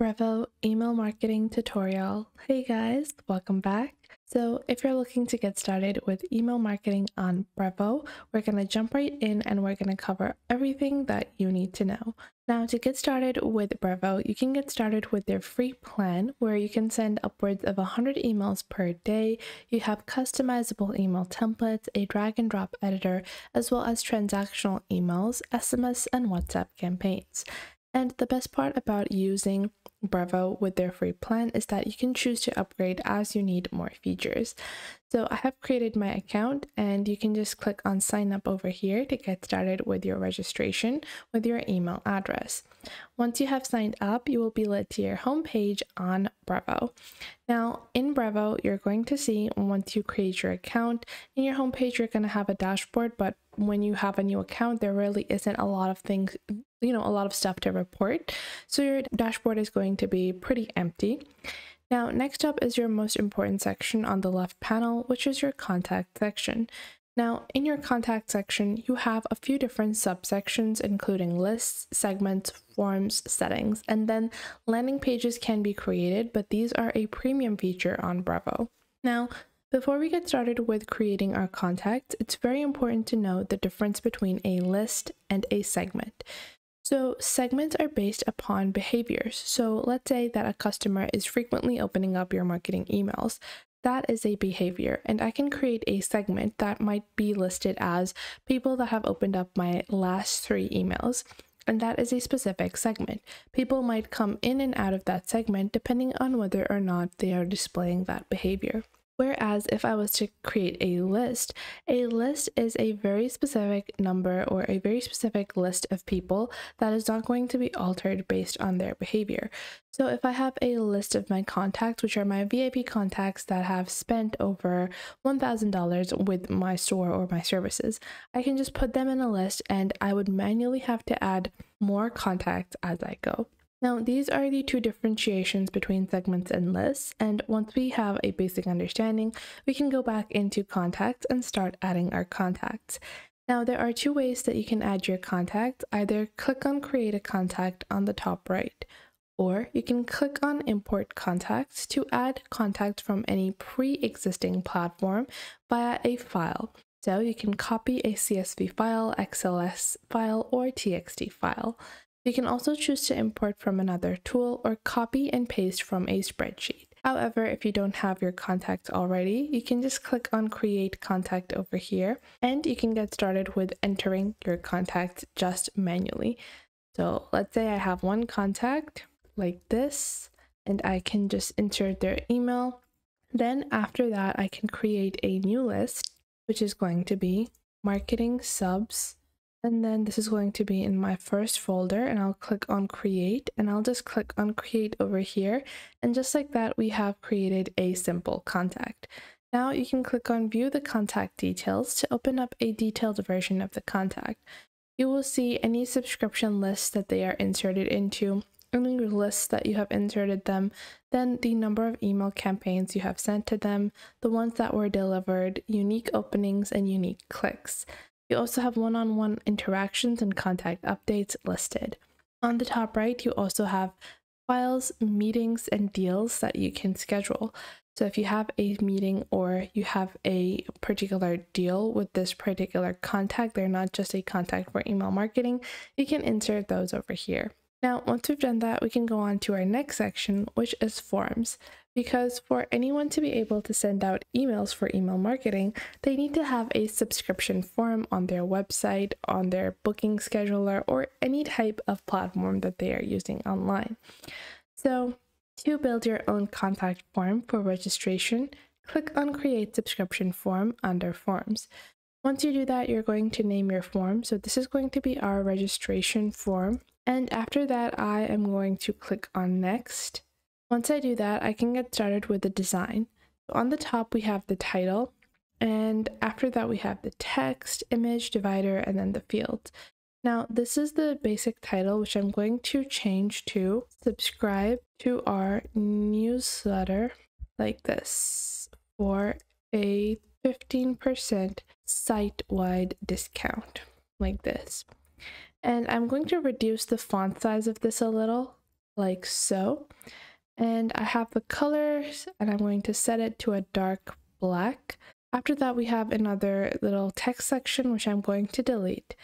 Brevo email marketing tutorial. Hey guys, welcome back. So if you're looking to get started with email marketing on Brevo, we're going to jump right in and we're going to cover everything that you need to know. Now to get started with Brevo, you can get started with their free plan where you can send upwards of 100 emails per day. You have customizable email templates, a drag and drop editor, as well as transactional emails, SMS, and WhatsApp campaigns. And the best part about using Brevo with their free plan is that you can choose to upgrade as you need more features. So I have created my account and you can just click on sign up over here to get started with your registration with your email address. Once you have signed up, you will be led to your homepage on Brevo. Now in Brevo, you're going to see once you create your account, in your homepage, you're going to have a dashboard, but when you have a new account, there really isn't a lot of things, a lot of stuff to report. So your dashboard is going to be pretty empty. Now, next up is your most important section on the left panel, which is your contact section. Now, in your contact section, you have a few different subsections, including lists, segments, forms, settings, and then landing pages can be created, but these are a premium feature on Brevo. Now, before we get started with creating our contacts, it's very important to know the difference between a list and a segment. So segments are based upon behaviors. So let's say that a customer is frequently opening up your marketing emails. That is a behavior, and I can create a segment that might be listed as people that have opened up my last 3 emails. And that is a specific segment. People might come in and out of that segment depending on whether or not they are displaying that behavior. Whereas if I was to create a list is a very specific number or a very specific list of people that is not going to be altered based on their behavior. So if I have a list of my contacts, which are my VIP contacts that have spent over $1,000 with my store or my services, I can just put them in a list and I would manually have to add more contacts as I go. Now, these are the two differentiations between segments and lists, and once we have a basic understanding, we can go back into contacts and start adding our contacts. Now, there are two ways that you can add your contacts. Either click on Create a Contact on the top right, or you can click on Import Contacts to add contacts from any pre-existing platform via a file. So you can copy a CSV file, XLS file, or TXT file. You can also choose to import from another tool or copy and paste from a spreadsheet. However, if you don't have your contacts already, you can just click on Create Contact over here and you can get started with entering your contacts just manually. So let's say I have one contact like this and I can just insert their email. Then after that, I can create a new list, which is going to be marketing subs. And then this is going to be in my first folder and I'll click on create and I'll just click on create over here. And just like that, we have created a simple contact. Now you can click on view the contact details to open up a detailed version of the contact. You will see any subscription lists that they are inserted into, any lists that you have inserted them, then the number of email campaigns you have sent to them, the ones that were delivered, unique openings, and unique clicks. You also have one-on-one interactions and contact updates listed. On the top right, you also have files, meetings, and deals that you can schedule. So if you have a meeting or you have a particular deal with this particular contact, they're not just a contact for email marketing, you can insert those over here. Now, once we've done that, we can go on to our next section, which is forms. Because for anyone to be able to send out emails for email marketing, they need to have a subscription form on their website, on their booking scheduler, or any type of platform that they are using online. So to build your own contact form for registration, click on Create Subscription Form under Forms. Once you do that, you're going to name your form. So this is going to be our registration form. And after that, I am going to click on Next. Once I do that, I can get started with the design. So on the top, we have the title, and after that, we have the text, image, divider, and then the field. Now, this is the basic title, which I'm going to change to subscribe to our newsletter like this for a 15% site-wide discount like this. And I'm going to reduce the font size of this a little. like so. And I have the colors and I'm going to set it to a dark black. After that, we have another little text section, which I'm going to delete.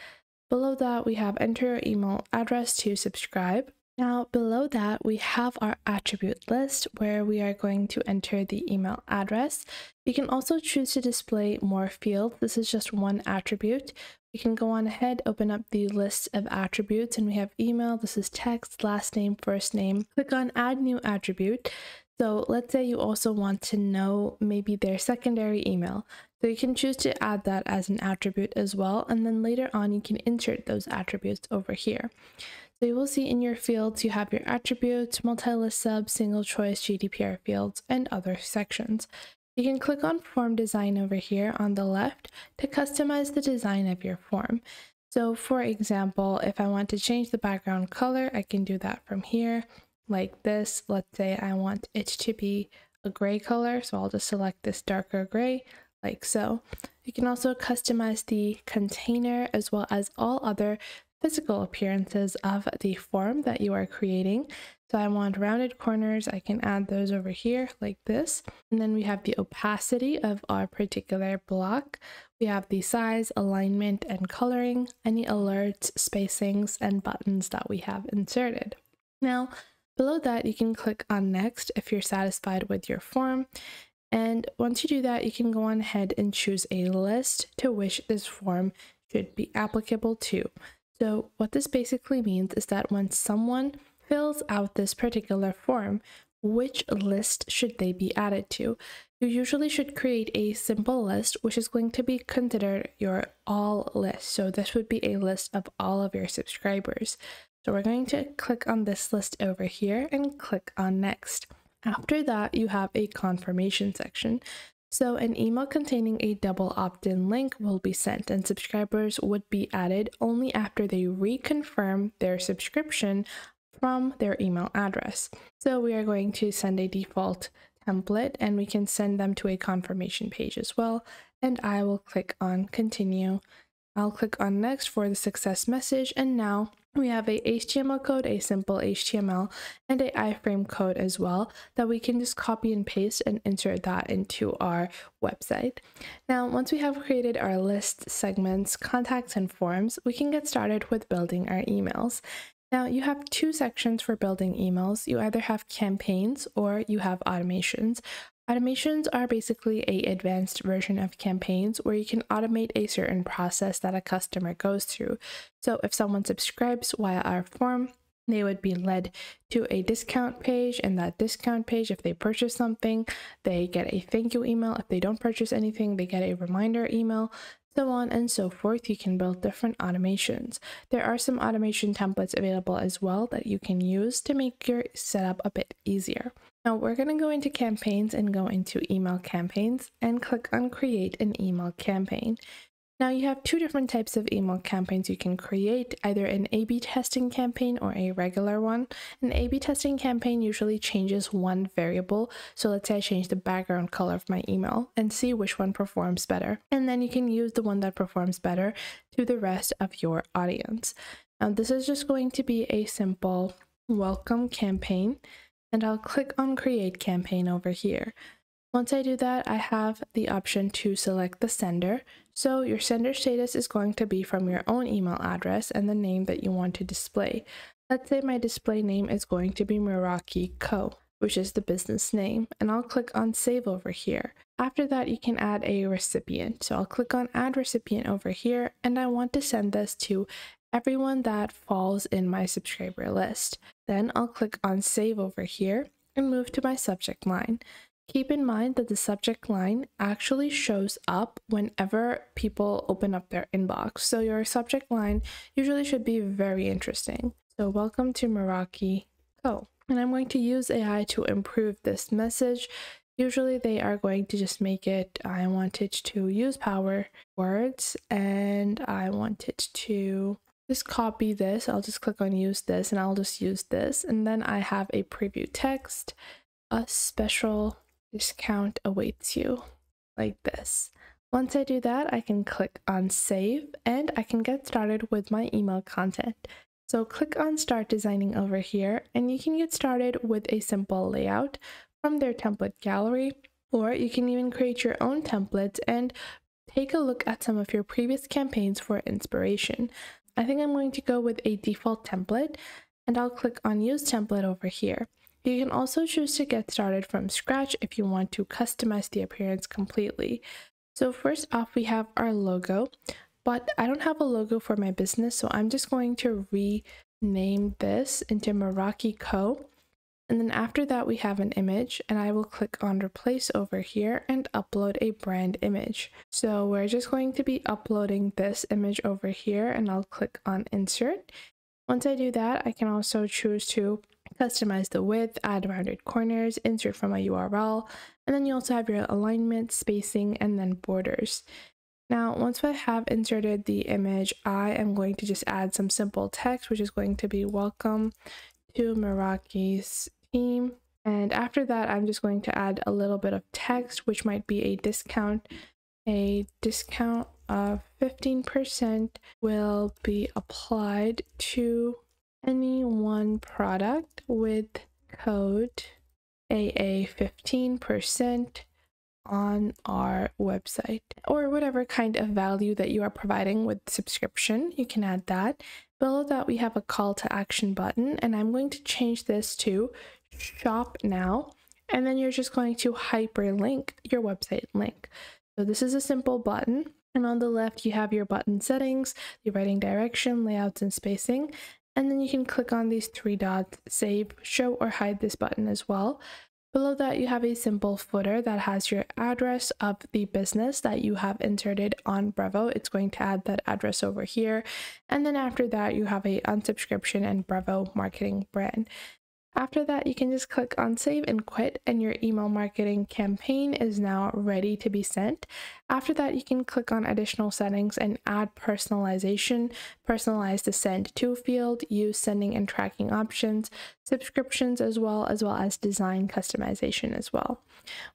Below that, we have enter your email address to subscribe. Now, below that, we have our attribute list where we are going to enter the email address. You can also choose to display more fields. This is just one attribute. You can go on ahead, open up the list of attributes, and we have email, this is text, last name, first name. Click on add new attribute. So let's say you also want to know maybe their secondary email. So you can choose to add that as an attribute as well. And then later on, you can insert those attributes over here. So you will see in your fields, you have your attributes, multi-list sub, single choice, GDPR fields, and other sections. You can click on form design over here on the left to customize the design of your form. So for example, if I want to change the background color, I can do that from here. Like this, let's say I want it to be a gray color, so I'll just select this darker gray, like so. You can also customize the container as well as all other physical appearances of the form that you are creating. So I want rounded corners, I can add those over here like this. And then we have the opacity of our particular block. We have the size, alignment, and coloring, any alerts, spacings, and buttons that we have inserted. Now, below that, you can click on next if you're satisfied with your form. And once you do that, you can go on ahead and choose a list to which this form should be applicable to. So what this basically means is that when someone fills out this particular form, which list should they be added to? You usually should create a simple list, which is going to be considered your all list. So this would be a list of all of your subscribers. So we're going to click on this list over here and click on next. After that, you have a confirmation section. So an email containing a double opt-in link will be sent and subscribers would be added only after they reconfirm their subscription from their email address. So we are going to send a default template and we can send them to a confirmation page as well. And I will click on continue. I'll click on next for the success message, and now we have a HTML code, a simple HTML, and a iframe code as well that we can just copy and paste and insert that into our website. Now, once we have created our list, segments, contacts, and forms, we can get started with building our emails. Now, you have two sections for building emails. You either have campaigns or you have automations. Automations are basically an advanced version of campaigns where you can automate a certain process that a customer goes through. So if someone subscribes via our form, they would be led to a discount page, and that discount page, if they purchase something, they get a thank you email. If they don't purchase anything, they get a reminder email, so on and so forth. You can build different automations. There are some automation templates available as well that you can use to make your setup a bit easier. Now we're going to go into campaigns and go into email campaigns and click on create an email campaign. Now you have two different types of email campaigns you can create, either an A/B testing campaign or a regular one. An A/B testing campaign usually changes one variable. So let's say I change the background color of my email and see which one performs better. And then you can use the one that performs better to the rest of your audience. Now this is just going to be a simple welcome campaign, and I'll click on create campaign over here. Once I do that, I have the option to select the sender. So your sender status is going to be from your own email address and the name that you want to display. Let's say my display name is going to be Meraki Co, which is the business name, and I'll click on save over here. After that, you can add a recipient. So I'll click on add recipient over here, and I want to send this to everyone that falls in my subscriber list. Then I'll click on save over here and move to my subject line. Keep in mind that the subject line actually shows up whenever people open up their inbox. So your subject line usually should be very interesting. So welcome to Meraki Co. And I'm going to use AI to improve this message. Usually they are going to just make it, I want it to use power words, and I want it to just copy this. I'll just click on use this, and I'll just use this. And then I have a preview text, a special discount awaits you, like this. Once I do that, I can click on save and I can get started with my email content. So click on Start Designing over here, and you can get started with a simple layout from their template gallery, or you can even create your own templates and take a look at some of your previous campaigns for inspiration. I think I'm going to go with a default template, and I'll click on Use Template over here. You can also choose to get started from scratch if you want to customize the appearance completely. So first off, we have our logo, but I don't have a logo for my business, so I'm just going to rename this into Meraki Co. And then after that, we have an image, and I will click on Replace over here and upload a brand image. So we're just going to be uploading this image over here, and I'll click on Insert. Once I do that, I can also choose to customize the width, add rounded corners, insert from a URL, and then you also have your alignment, spacing, and then borders. Now, once I have inserted the image, I am going to just add some simple text, which is going to be Welcome to Meraki's Team. And after that, I'm just going to add a little bit of text, which might be a discount of 15% will be applied to any one product with code AA 15% on our website, or whatever kind of value that you are providing with subscription, you can add that. Below that, we have a call to action button, and I'm going to change this to Shop Now, and then you're just going to hyperlink your website link. So this is a simple button, and on the left you have your button settings, the writing direction, layouts, and spacing. And then you can click on these three dots, save, show, or hide this button as well. Below that, you have a simple footer that has your address of the business that you have inserted on Brevo. It's going to add that address over here. And then after that, you have a unsubscription and Brevo marketing brand. After that, you can just click on Save and Quit, and your email marketing campaign is now ready to be sent. After that, you can click on Additional Settings and add Personalization, personalize the Send To field, use sending and tracking options, subscriptions as well as design customization as well.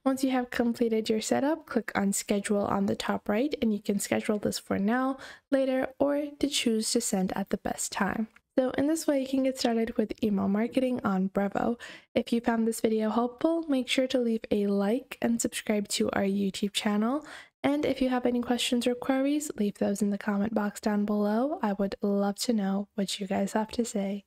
Once you have completed your setup, click on Schedule on the top right, and you can schedule this for now, later, or to choose to send at the best time. So in this way, you can get started with email marketing on Brevo. If you found this video helpful, make sure to leave a like and subscribe to our YouTube channel. And if you have any questions or queries, leave those in the comment box down below. I would love to know what you guys have to say.